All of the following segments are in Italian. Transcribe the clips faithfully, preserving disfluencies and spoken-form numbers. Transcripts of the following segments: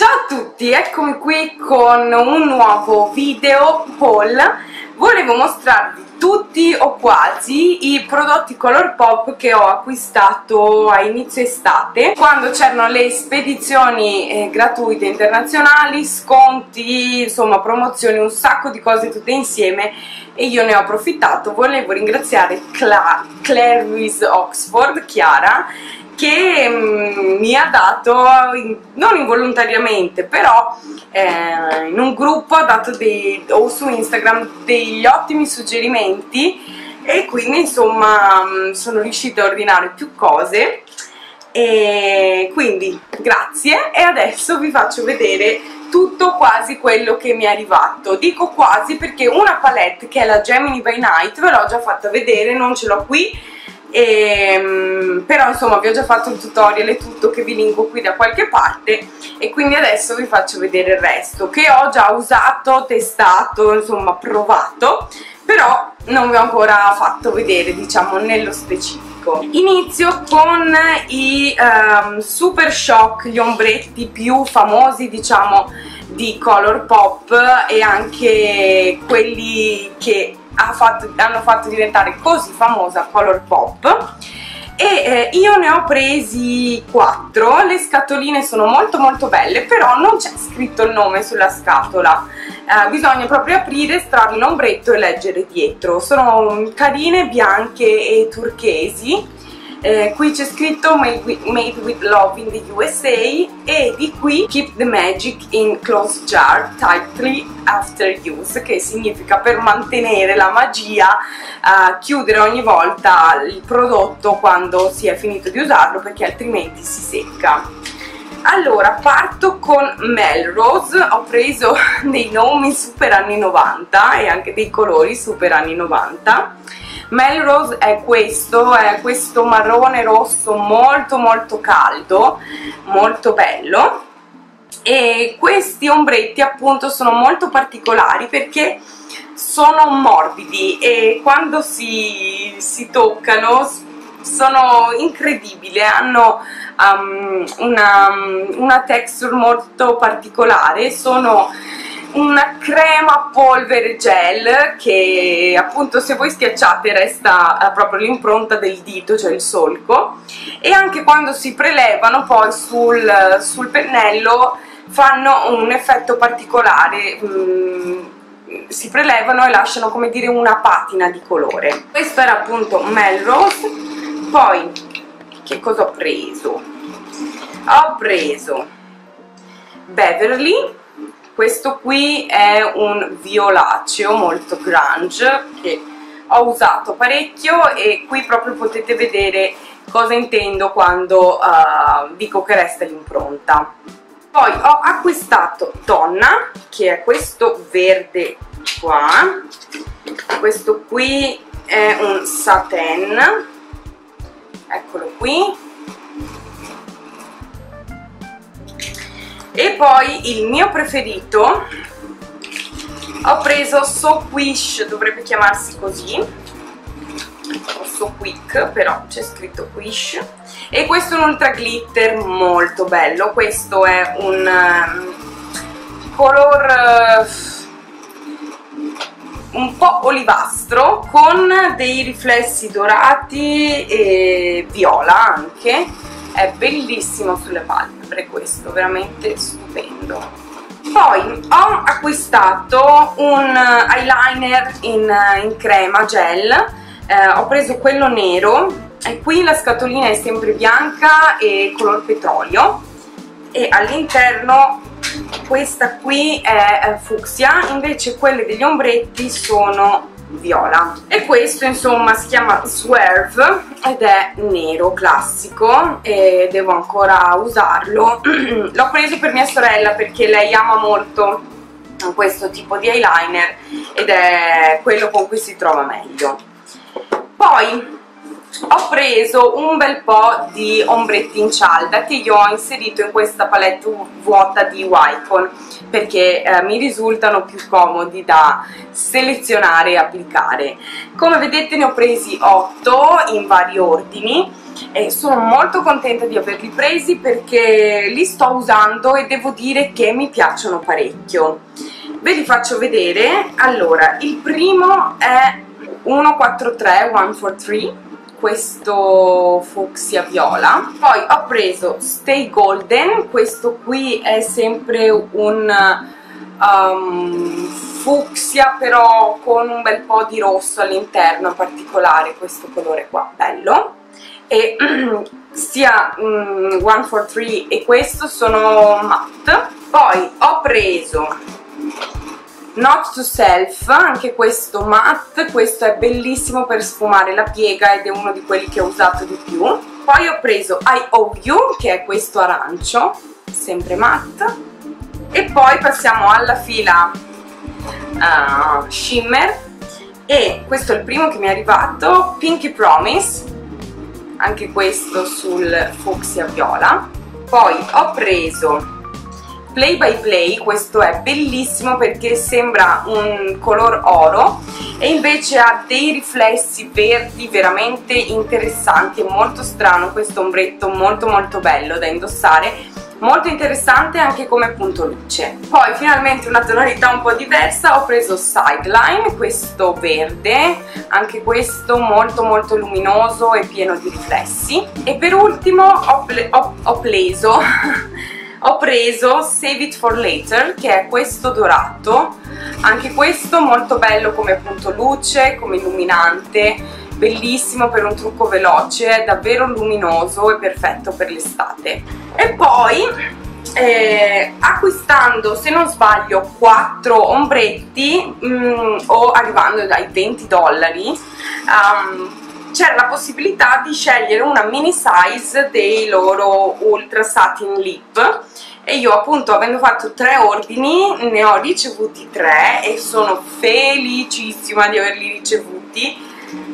Ciao a tutti, eccomi qui con un nuovo video haul. Volevo mostrarvi tutti o quasi i prodotti ColourPop che ho acquistato a inizio estate, quando c'erano le spedizioni eh, gratuite internazionali, sconti, insomma promozioni, un sacco di cose tutte insieme, e io ne ho approfittato. Volevo ringraziare Cla Claire Oxford, Chiara, che mi ha dato, non involontariamente, però eh, in un gruppo ha dato dei, o su Instagram, degli ottimi suggerimenti, e quindi insomma sono riuscita a ordinare più cose, e quindi grazie. E adesso vi faccio vedere tutto quasi quello che mi è arrivato. Dico quasi perché una palette che è la Gemini by Night ve l'ho già fatta vedere, non ce l'ho qui, E, però insomma vi ho già fatto un tutorial e tutto, che vi linko qui da qualche parte, e quindi adesso vi faccio vedere il resto, che ho già usato, testato, insomma provato, però non vi ho ancora fatto vedere, diciamo, nello specifico. Inizio con i um, Super Shock, gli ombretti più famosi, diciamo, di ColourPop, e anche quelli che Ha fatto, hanno fatto diventare così famosa ColourPop, e eh, io ne ho presi quattro. Le scatoline sono molto molto belle, però non c'è scritto il nome sulla scatola, eh, bisogna proprio aprire, strarre l'ombretto e leggere dietro. Sono carine, bianche e turchesi. Eh, qui c'è scritto made with, made with Love in the U S A, e di qui Keep the Magic in Closed Jar Tightly After Use, che significa per mantenere la magia, eh, chiudere ogni volta il prodotto quando si è finito di usarlo, perché altrimenti si secca. Allora, parto con Melrose. Ho preso dei nomi super anni novanta e anche dei colori super anni novanta. Melrose è questo, è questo marrone rosso molto molto caldo, molto bello, e questi ombretti appunto sono molto particolari perché sono morbidi, e quando si, si toccano sono incredibili, hanno um, una, una texture molto particolare, sono una crema polvere gel che appunto, se voi schiacciate, resta proprio l'impronta del dito, cioè il solco, e anche quando si prelevano poi sul, sul pennello fanno un effetto particolare, um, si prelevano e lasciano, come dire, una patina di colore. Questo era appunto Melrose. Poi che cosa ho preso? Ho preso Beverly. Questo qui è un violaceo molto grunge, che ho usato parecchio, e qui proprio potete vedere cosa intendo quando uh, dico che resta l'impronta. Poi ho acquistato Donna, che è questo verde qua. Questo qui è un satin, eccolo qui. E poi il mio preferito, ho preso So Quiche, dovrebbe chiamarsi così, o So Quick, però c'è scritto Quiche, e questo è un ultra glitter molto bello. Questo è un color un po' olivastro con dei riflessi dorati e viola anche. È bellissimo sulle palpebre, questo veramente stupendo. Poi ho acquistato un eyeliner in, in crema gel, eh, ho preso quello nero, e qui la scatolina è sempre bianca e color petrolio, e all'interno questa qui è fucsia, invece quelle degli ombretti sono viola. E questo insomma si chiama Swerve ed è nero classico, e devo ancora usarlo. L'ho preso per mia sorella perché lei ama molto questo tipo di eyeliner, ed è quello con cui si trova meglio. Poi ho preso un bel po' di ombretti in cialda che io ho inserito in questa palette vuota di Wycon perché eh, mi risultano più comodi da selezionare e applicare. Come vedete ne ho presi otto in vari ordini e sono molto contenta di averli presi perché li sto usando e devo dire che mi piacciono parecchio. Ve li faccio vedere. Allora, il primo è centoquarantatré, centoquarantatré, questo fucsia viola. Poi ho preso Stay Golden, questo qui è sempre un um, fucsia però con un bel po' di rosso all'interno, in particolare questo colore qua, bello. E sia um, centoquarantatré e questo sono matte. Poi ho preso Not to Self, anche questo matte, questo è bellissimo per sfumare la piega ed è uno di quelli che ho usato di più. Poi ho preso I Owe You, che è questo arancio, sempre matte. E poi passiamo alla fila uh, Shimmer, e questo è il primo che mi è arrivato, Pinky Promise, anche questo sul fucsia viola. Poi ho preso Play by Play, questo è bellissimo perché sembra un color oro e invece ha dei riflessi verdi veramente interessanti. È molto strano questo ombretto, molto molto bello da indossare, molto interessante anche come punto luce. Poi finalmente una tonalità un po' diversa, ho preso Side Lime, questo verde, anche questo molto molto luminoso e pieno di riflessi. E per ultimo ho, ho, ho preso ho preso Save It For Later, che è questo dorato, anche questo molto bello come punto luce, come illuminante, bellissimo per un trucco veloce, davvero luminoso e perfetto per l'estate. E poi eh, acquistando, se non sbaglio, quattro ombretti mh, o arrivando dai venti dollari, um, c'era la possibilità di scegliere una mini size dei loro Ultra Satin Lip e io appunto, avendo fatto tre ordini, ne ho ricevuti tre e sono felicissima di averli ricevuti.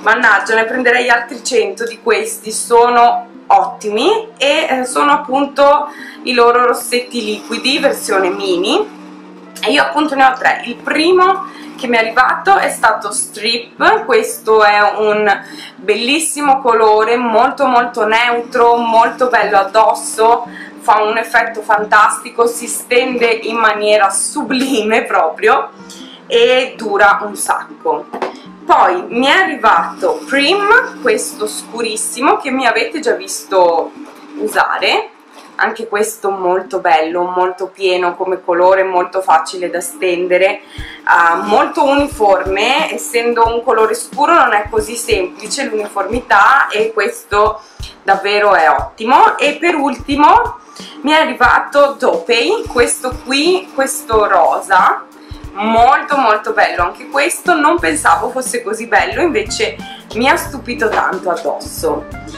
Mannaggia, ne prenderei altri cento di questi, sono ottimi e sono appunto i loro rossetti liquidi versione mini e io appunto ne ho tre. Il primo che mi è arrivato è stato Strip, questo è un bellissimo colore, molto molto neutro, molto bello addosso, fa un effetto fantastico, si stende in maniera sublime proprio e dura un sacco. Poi mi è arrivato Prim, questo scurissimo che mi avete già visto usare, anche questo molto bello, molto pieno come colore, molto facile da stendere, uh, molto uniforme, essendo un colore scuro non è così semplice l'uniformità e questo davvero è ottimo. E per ultimo mi è arrivato Dopey, questo qui, questo rosa, molto molto bello anche questo, non pensavo fosse così bello, invece mi ha stupito tanto addosso.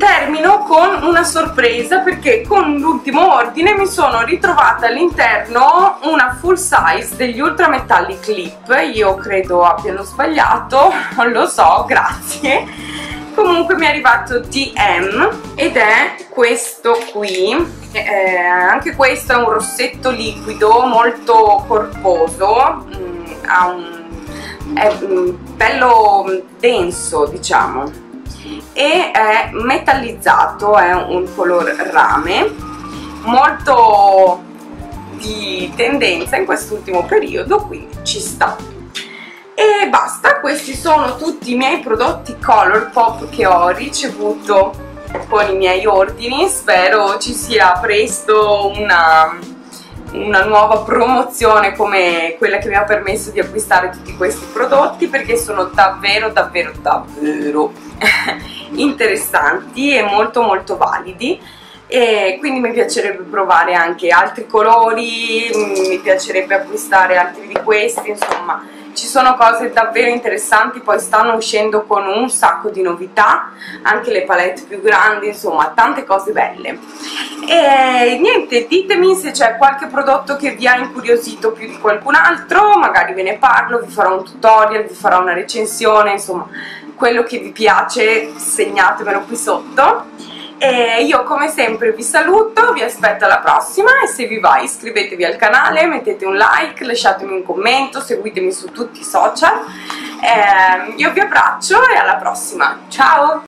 Termino con una sorpresa perché con l'ultimo ordine mi sono ritrovata all'interno una full size degli Ultra Metallic Lip, io credo abbiano sbagliato, non lo so, grazie. Comunque mi è arrivato D M ed è questo qui, eh, anche questo è un rossetto liquido molto corposo, mm, ha un, è mm, bello denso diciamo, e è metallizzato, è un color rame, molto di tendenza in quest'ultimo periodo, quindi ci sta. E basta, questi sono tutti i miei prodotti ColourPop che ho ricevuto con i miei ordini. Spero ci sia presto una, una nuova promozione come quella che mi ha permesso di acquistare tutti questi prodotti perché sono davvero davvero davvero interessanti e molto molto validi, e quindi mi piacerebbe provare anche altri colori, mi piacerebbe acquistare altri di questi, insomma ci sono cose davvero interessanti. Poi stanno uscendo con un sacco di novità, anche le palette più grandi, insomma tante cose belle. E niente, ditemi se c'è qualche prodotto che vi ha incuriosito più di qualcun altro, magari ve ne parlo, vi farò un tutorial, vi farò una recensione, insomma quello che vi piace segnatemelo qui sotto, e io come sempre vi saluto, vi aspetto alla prossima, e se vi va iscrivetevi al canale, mettete un like, lasciatemi un commento, seguitemi su tutti i social, eh, io vi abbraccio e alla prossima, ciao!